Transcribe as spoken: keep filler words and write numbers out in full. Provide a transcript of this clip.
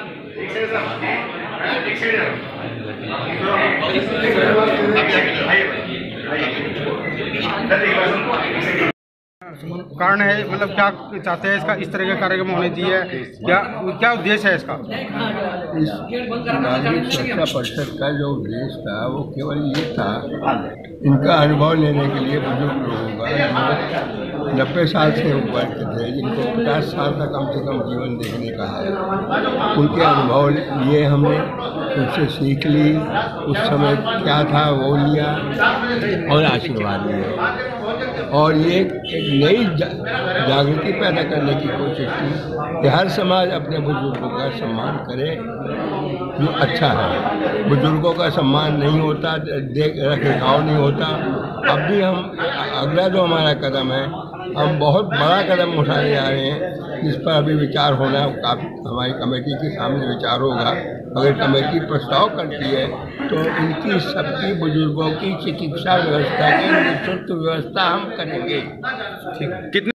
कारण है, मतलब क्या चाहते हैं इसका, इस तरह के कार्यक्रम होने चाहिए, क्या क्या उद्देश्य है इसका? नागरिक सुरक्षा परिषद का जो उद्देश्य था वो केवल ये था, इनका अनुभव लेने के लिए बुजुर्ग लोगों का, नब्बे साल से ऊपर के थे, जिनको पचास साल का कम से कम जीवन देखने का है, उनके अनुभव लिए हमने, उनसे सीख ली, उस समय क्या था वो लिया और आशीर्वाद लिया, और ये एक नई जागृति पैदा करने की कोशिश की कि हर समाज अपने बुजुर्गों का सम्मान करे, जो अच्छा है। बुजुर्गों का सम्मान नहीं होता, देख रख रखाव नहीं होता। अब भी हम अगला जो हमारा कदम है, हम बहुत बड़ा कदम उठाने जा रहे हैं, जिस पर अभी विचार होना काफ़ी, हमारी कमेटी के सामने विचार होगा। अगर कमेटी प्रस्ताव करती है तो इनकी सबकी बुजुर्गों की चिकित्सा व्यवस्था की निःशुल्क व्यवस्था हम करेंगे। ठीक, कितने